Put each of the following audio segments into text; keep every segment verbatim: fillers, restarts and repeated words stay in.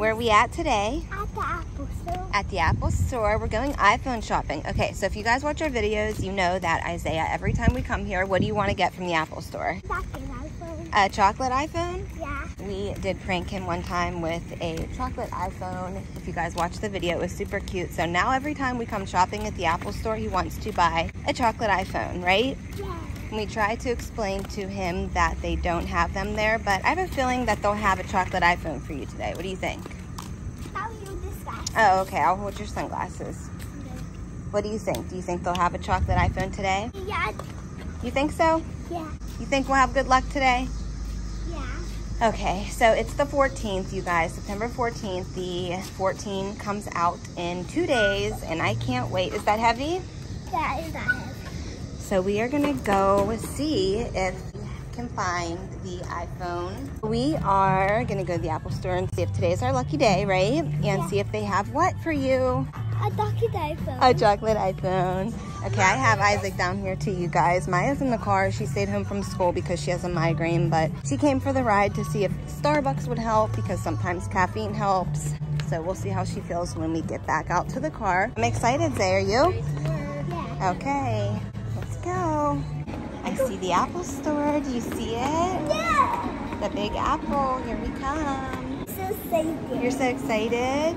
Where are we at today? At the Apple Store. At the Apple Store. We're going iPhone shopping. Okay, so if you guys watch our videos, you know that, Isaiah, every time we come here, what do you want to get from the Apple Store? Chocolate iPhone. A chocolate iPhone? Yeah. We did prank him one time with a chocolate iPhone. If you guys watched the video, it was super cute. So now every time we come shopping at the Apple Store, he wants to buy a chocolate iPhone, right? Yeah. We try to explain to him that they don't have them there, but I have a feeling that they'll have a chocolate iPhone for you today. What do you think? I'll hold this glasses. Oh, okay. I'll hold your sunglasses. Okay. What do you think? Do you think they'll have a chocolate iPhone today? Yeah. You think so? Yeah. You think we'll have good luck today? Yeah. Okay. So it's the fourteenth, you guys. September fourteenth. The fourteen comes out in two days, and I can't wait. Is that heavy? Yeah, it's not heavy. So we are gonna go see if we can find the iPhone. We are gonna go to the Apple Store and see if today's our lucky day, right? And yeah. See if they have what for you? A chocolate iPhone. A chocolate iPhone. Okay, I have Isaac down here too, you guys. Maya's in the car. She stayed home from school because she has a migraine, but she came for the ride to see if Starbucks would help because sometimes caffeine helps. So we'll see how she feels when we get back out to the car. I'm excited, Zay, are you? Yeah. Okay. Go. I see the Apple Store. Do you see it? Yeah. The Big Apple. Here we come. So excited. You're so excited? Yeah.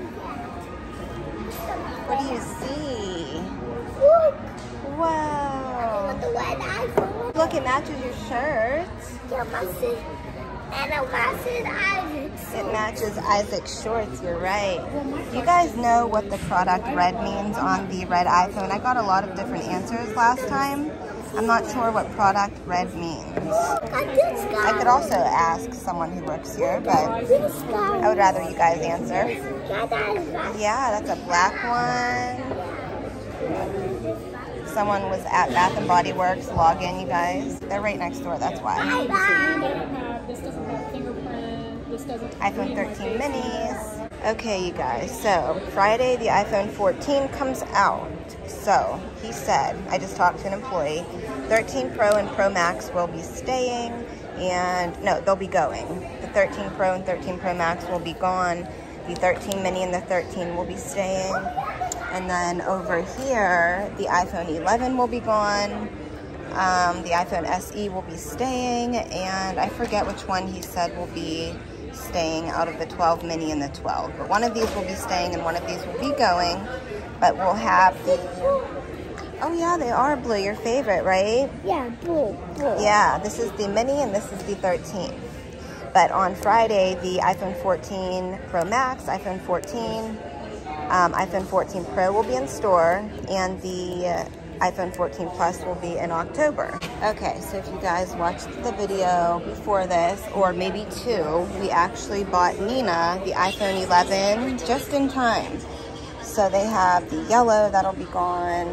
What do you see? Look. Whoa. Look at the red iPhone. Look, it matches your shirt. Yeah, my suit. And it matches Isaac's shorts. It matches Isaac's shorts, you're right. You guys know what the product red means on the red iPhone. I got a lot of different answers last time. I'm not sure what product red means. I could also ask someone who works here, but I would rather you guys answer. Yeah, that's a black one. Someone was at Bath and Body Works. Log in, you guys. They're right next door, that's why. Bye-bye. This doesn't have fingerprint, this doesn't have iPhone thirteen Minis. Okay, you guys, so Friday the iPhone fourteen comes out. So he said, I just talked to an employee, thirteen Pro and Pro Max will be staying, and no, they'll be going. The thirteen Pro and thirteen Pro Max will be gone. The thirteen Mini and the thirteen will be staying. And then over here, the iPhone eleven will be gone. Um, the iPhone S E will be staying, and I forget which one he said will be staying out of the twelve mini and the twelve. But one of these will be staying and one of these will be going, but we'll have the... Oh yeah, they are blue, your favorite, right? Yeah, blue, blue. Yeah, this is the Mini and this is the thirteen. But on Friday, the iPhone fourteen Pro Max, iPhone fourteen, um, iPhone fourteen Pro will be in store, and the... Uh, iPhone fourteen Plus will be in October. Okay, so if you guys watched the video before this, or maybe two, we actually bought Nina the iPhone eleven just in time. So they have the yellow, that'll be gone.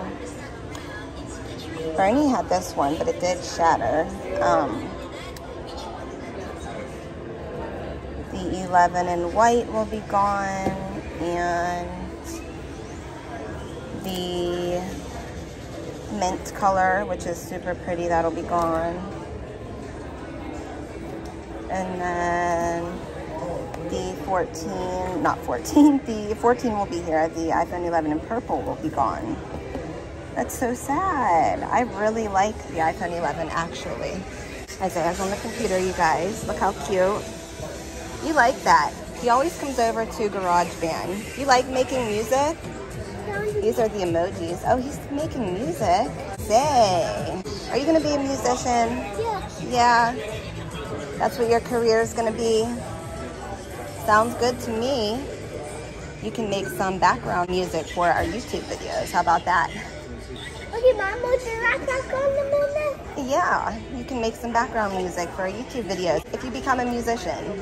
Bernie had this one, but it did shatter. Um, the eleven in white will be gone, and the mint color, which is super pretty, that'll be gone. And then the fourteen, not fourteen, the fourteen will be here. The iPhone eleven in purple will be gone. That's so sad. I really like the iPhone eleven, actually. Isaiah's on the computer, you guys. Look how cute. You like that. He always comes over to GarageBand. You like making music? These are the emojis. Oh, he's making music. Say, are you going to be a musician? Yeah. Yeah. That's what your career is going to be. Sounds good to me. You can make some background music for our YouTube videos. How about that? Okay, Mom, would you like background music? Yeah, you can make some background music for our YouTube videos if you become a musician.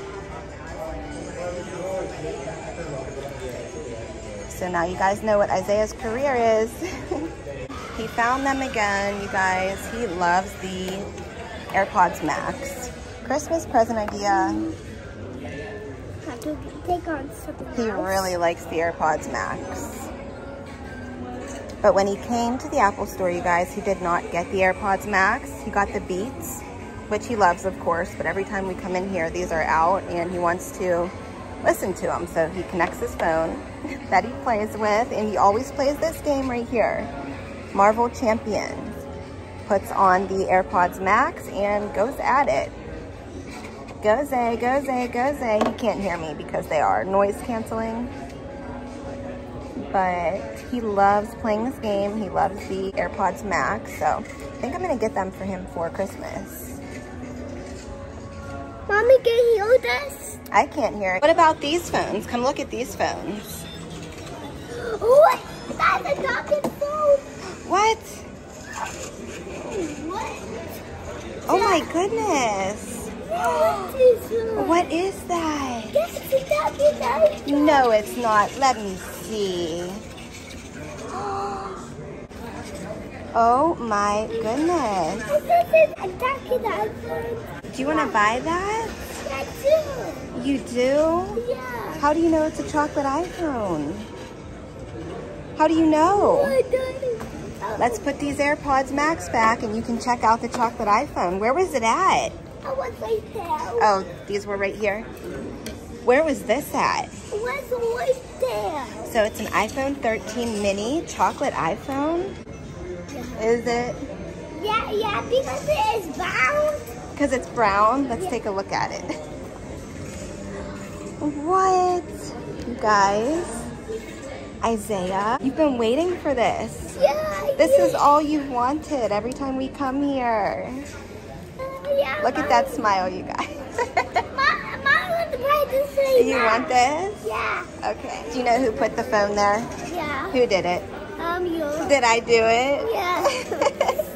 So now you guys know what Isaiah's career is. He found them again, you guys. He loves the AirPods Max. Christmas present idea. Have to take on something else. He really likes the AirPods Max. But when he came to the Apple Store, you guys, he did not get the AirPods Max. He got the Beats, which he loves, of course. But every time we come in here, these are out, and he wants to listen to him. So he connects his phone that he plays with, and he always plays this game right here, Marvel Champion. Puts on the AirPods Max and goes at it. Goes a, goes a, goes a. He can't hear me because they are noise canceling. But he loves playing this game. He loves the AirPods Max. So I think I'm going to get them for him for Christmas. Mommy, can you hear this? I can't hear it. What about these phones? Come look at these phones. What? That's a talking phone. What? What? Oh my goodness. What is that? What is that? Yes, it's no, it's not. Let me see. Oh my goodness. Do you want to buy that? I do. You do? Yeah. How do you know it's a chocolate iPhone? How do you know? Let's put these AirPods Max back and you can check out the chocolate iPhone. Where was it at? I was right there. Oh, these were right here? Where was this at? It was right there. So it's an iPhone thirteen Mini chocolate iPhone? Yeah. Is it? Yeah, yeah, because it is brown. Because it's brown? Let's yeah. take a look at it. What? You guys, Isaiah, you've been waiting for this. Yeah. This yeah. is all you've wanted every time we come here. Uh, yeah, look Mom. At that smile, you guys. Mom, Mom. You want this? Yeah. Okay. Do you know who put the phone there? Yeah. Who did it? Um, you. Did I do it? Yeah.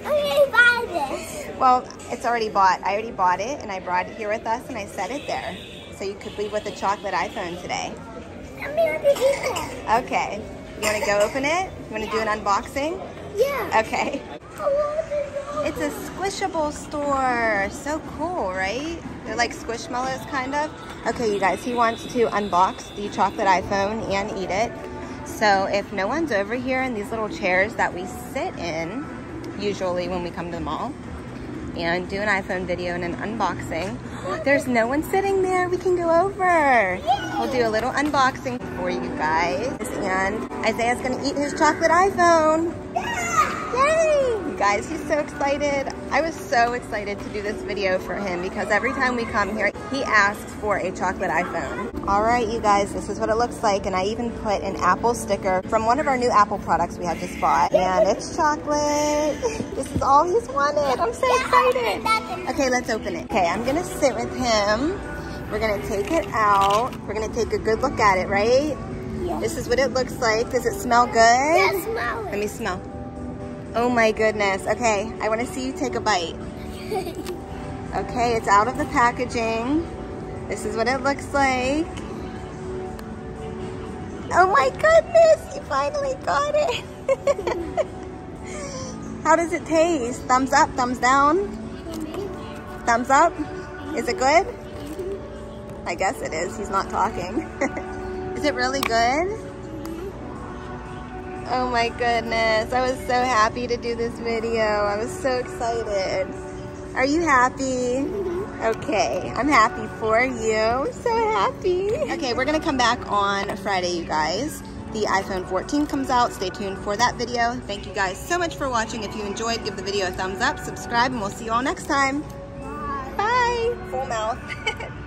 Okay, buy this. Well, it's already bought. I already bought it, and I brought it here with us, and I set it there. So you could leave with a chocolate iPhone today. I'm going to do that. Okay. You want to go open it? You want to yeah. do an unboxing? Yeah. Okay. It's a squishable store. So cool, right? They're like Squishmallows, kind of. Okay, you guys, he wants to unbox the chocolate iPhone and eat it. So if no one's over here in these little chairs that we sit in, usually when we come to the mall, and do an iPhone video and an unboxing, there's no one sitting there. We can go over. Yay! We'll do a little unboxing for you guys. And Isaiah's going to eat his chocolate iPhone. Yeah! Yay! You guys, he's so excited. I was so excited to do this video for him because every time we come here, he asks for a chocolate iPhone. All right, you guys, this is what it looks like. And I even put an Apple sticker from one of our new Apple products we had just bought. And it's chocolate. This is all he's wanted. I'm so excited. Okay, let's open it. Okay, I'm gonna sit with him. We're gonna take it out. We're gonna take a good look at it, right? Yes. This is what it looks like. Does it smell good? Yes, smell it. Let me smell. Oh my goodness. Okay, I want to see you take a bite. Okay, it's out of the packaging. This is what it looks like. Oh my goodness, you finally got it. How does it taste? Thumbs up, thumbs down? Thumbs up? Is it good? I guess it is. He's not talking. Is it really good? Oh my goodness, I was so happy to do this video. I was so excited. Are you happy? Mm-hmm. Okay, I'm happy for you. I'm so happy. Okay, we're gonna come back on Friday, you guys. The iPhone fourteen comes out. Stay tuned for that video. Thank you guys so much for watching. If you enjoyed, give the video a thumbs up, subscribe, and we'll see you all next time. Bye. Bye. Full mouth.